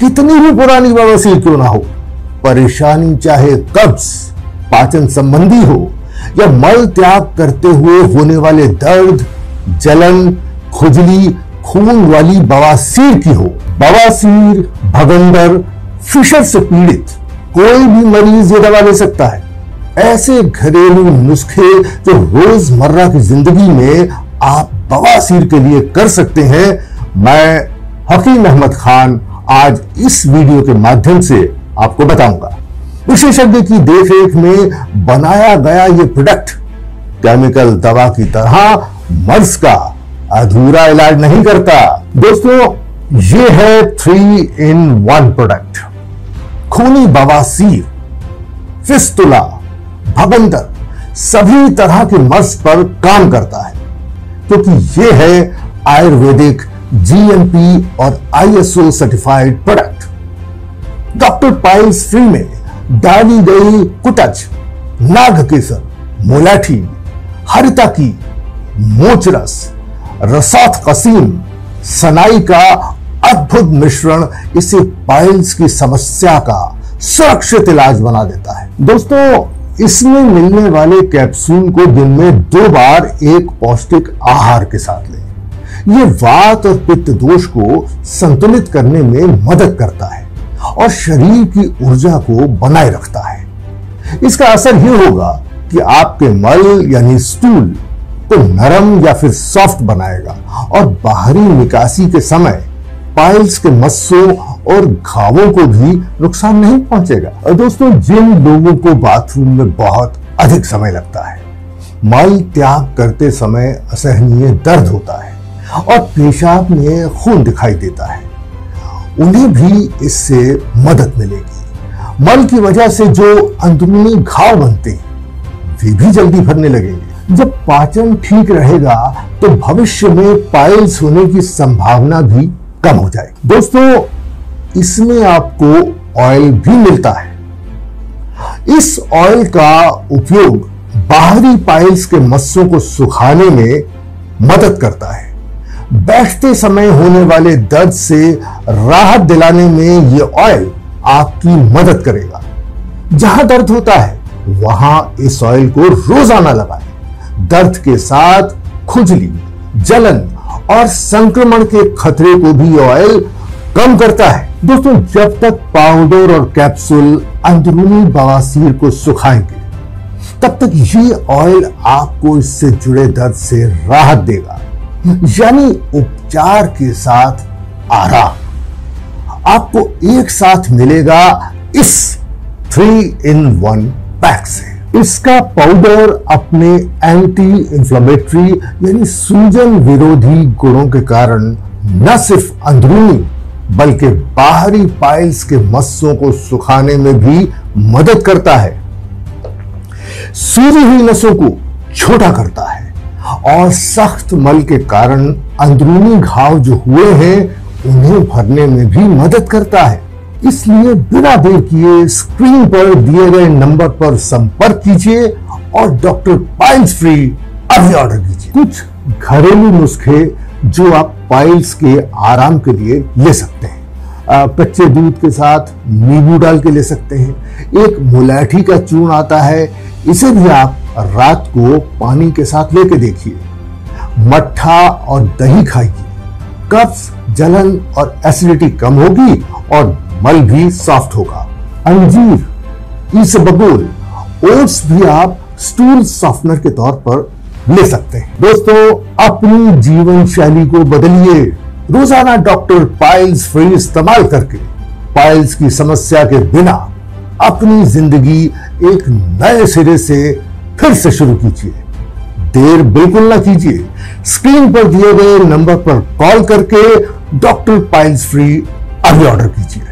कितनी भी पुरानी बवासीर क्यों ना हो, परेशानी चाहे कब्ज, पाचन संबंधी हो या मल त्याग करते हुए होने वाले दर्द, जलन, खुजली, खून वाली बवासीर की हो। बवासीर, भगंदर, फिशर से पीड़ित कोई भी मरीज ये दवा ले सकता है। ऐसे घरेलू नुस्खे जो रोजमर्रा की जिंदगी में आप बवासीर के लिए कर सकते हैं, मैं हकीम अहमद खान आज इस वीडियो के माध्यम से आपको बताऊंगा। विशेषज्ञ की देखरेख में बनाया गया ये प्रोडक्ट केमिकल दवा की तरह मर्ज का अधूरा इलाज नहीं करता। दोस्तों, ये है 3-in-1 प्रोडक्ट। खूनी बवासीर, फिस्तुला, भगंदर सभी तरह के मर्ज पर काम करता है, क्योंकि ये है आयुर्वेदिक GMP और ISO certified product. Doctor piles free में डाली गई कुटच, नागकेसर, मोलाठी, हरिता की, मोचरस, रसात कसीम, सनाई का अद्भुत मिश्रण इसे पाइल्स की समस्या का सुरक्षित इलाज बना देता है। दोस्तों, इसमें मिलने वाले कैप्सूल को दिन में 2 बार एक पौष्टिक आहार के साथ लें। यह वात और पित्त दोष को संतुलित करने में मदद करता है और शरीर की ऊर्जा को बनाए रखता है। इसका असर यह होगा कि आपके मल यानी स्टूल को नरम या फिर सॉफ्ट बनाएगा और बाहरी निकासी के समय पाइल्स के मस्सों और घावों को भी नुकसान नहीं पहुंचेगा। और दोस्तों, जिन लोगों को बाथरूम में बहुत अधिक समय लगता है, मल त्याग करते समय असहनीय दर्द होता है और पेशाब में खून दिखाई देता है, उन्हें भी इससे मदद मिलेगी। मल की वजह से जो अंदरूनी घाव बनते हैं वे भी जल्दी भरने लगेंगे। जब पाचन ठीक रहेगा तो भविष्य में पाइल्स होने की संभावना भी कम हो जाएगी। दोस्तों, इसमें आपको ऑयल भी मिलता है। इस ऑयल का उपयोग बाहरी पाइल्स के मस्सों को सुखाने में मदद करता है। बैठते समय होने वाले दर्द से राहत दिलाने में यह ऑयल आपकी मदद करेगा। जहां दर्द होता है वहां इस ऑयल को रोजाना लगाएं। दर्द के साथ खुजली, जलन और संक्रमण के खतरे को भी ऑयल कम करता है। दोस्तों, जब तक पाउडर और कैप्सूल अंदरूनी बवासीर को सुखाएंगे, तब तक ये ऑयल आपको इससे जुड़े दर्द से राहत देगा, यानी उपचार के साथ आराम आपको एक साथ मिलेगा इस 3-in-1 पैक से। इसका पाउडर अपने एंटी इंफ्लेमेटरी यानी सूजन विरोधी गुणों के कारण न सिर्फ अंदरूनी बल्कि बाहरी पाइल्स के मस्सों को सुखाने में भी मदद करता है, सूजी हुई नसों को छोटा करता है और सख्त मल के कारण अंदरूनी घाव जो हुए हैं उन्हें भरने में भी मदद करता है। इसलिए बिना देर किए स्क्रीन पर दिए गए नंबर पर संपर्क कीजिए और डॉक्टर पाइल्स फ्री अभी ऑर्डर कीजिए। कुछ घरेलू नुस्खे जो आप पाइल्स के आराम के लिए ले सकते हैं: कच्चे दूध के साथ नींबू डाल के ले सकते हैं। एक मुलाठी का चूर्ण आता है, इसे भी आप रात को पानी के साथ लेके देखिए। मट्ठा और दही खाइए, कब्ज, जलन और एसिडिटी कम होगी और मल भी सॉफ्ट होगा। अंजीर, इसबगोल, ओट्स भी आप स्टूल सॉफ्टनर के तौर पर ले सकते हैं। दोस्तों, अपनी जीवन शैली को बदलिए। रोजाना डॉक्टर पाइल्स फ्री इस्तेमाल करके पाइल्स की समस्या के बिना अपनी जिंदगी एक नए सिरे से फिर से शुरू कीजिए। देर बिल्कुल न कीजिए, स्क्रीन पर दिए गए नंबर पर कॉल करके डॉक्टर पाइल्स फ्री अभी ऑर्डर कीजिए।